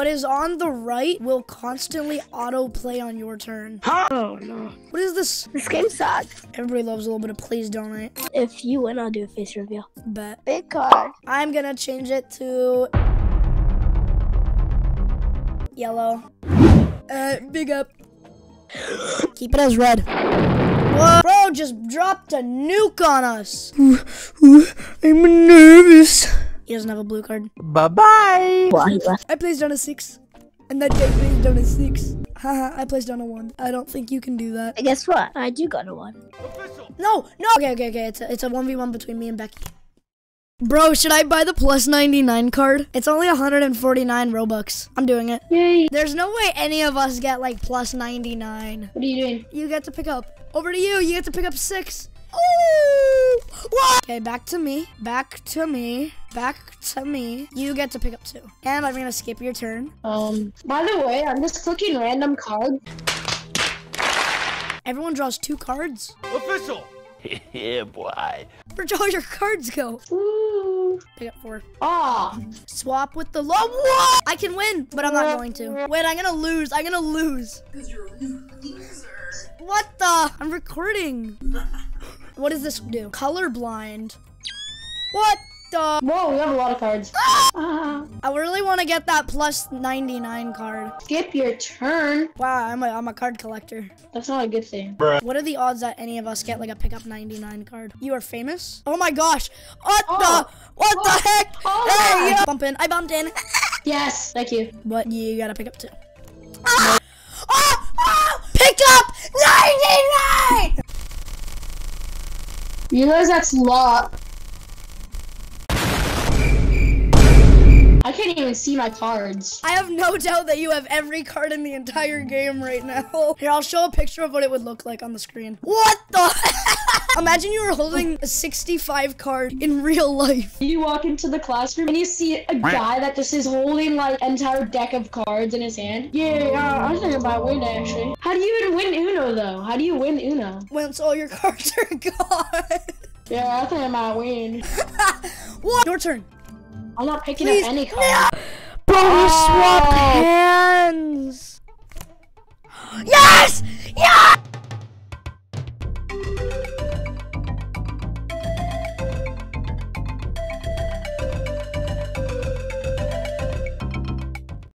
What is on the right will constantly autoplay on your turn. Oh, no. What is this? This game sucks. Everybody loves a little bit of please don't it. If you win, I'll do a face reveal. Bet. Big card. I'm going to change it to yellow. Big up. Keep it as red. Whoa, bro just dropped a nuke on us. I'm nervous. He doesn't have a blue card. Bye-bye. I placed on a 6. And that guy placed on a 6. Haha, I placed on a 1. I don't think you can do that. And guess what? I do got a 1. Official. No, no. Okay. It's a 1v1 between me and Becky. Bro, should I buy the plus 99 card? It's only 149 Robux. I'm doing it. Yay. There's no way any of us get like plus 99. What are you doing? You get to pick up. Over to you. You get to pick up 6. Ooh! What? Okay, back to me. Back to me. Back to me. You get to pick up 2. And I'm gonna skip your turn. By the way, I'm just clicking random cards. Everyone draws 2 cards. Official. Yeah, boy. Where'd all your cards go? Ooh. I got 4. Ah. Swap with the low. What? I can win, but I'm not going to. Wait, I'm gonna lose. I'm gonna lose. Because you're a loser. What the? I'm recording. What does this do? Colorblind. What the? Whoa, we have a lot of cards. Ah! I really want to get that plus 99 card. Skip your turn. Wow, I'm a card collector. That's not a good thing. Bruh. What are the odds that any of us get like a pickup 99 card? You are famous? Oh my gosh. What the? What the heck? Oh, hey, yeah. Bump in. I bumped in. Yes. Thank you. But you gotta pick up 2. Ah! Picked up 99! You guys, that's lot. I can't even see my cards. I have no doubt that you have every card in the entire game right now. Here, I'll show a picture of what it would look like on the screen. What the? Imagine you were holding a 65 card in real life. You walk into the classroom and you see a guy that just is holding like an entire deck of cards in his hand. Yeah, I was thinking about winning actually. How do you even win UNO though? How do you win UNO? Once all your cards are gone. Yeah, I think I might win. What? Your turn. I'm not picking up any card. No! Bro, we swapped hands.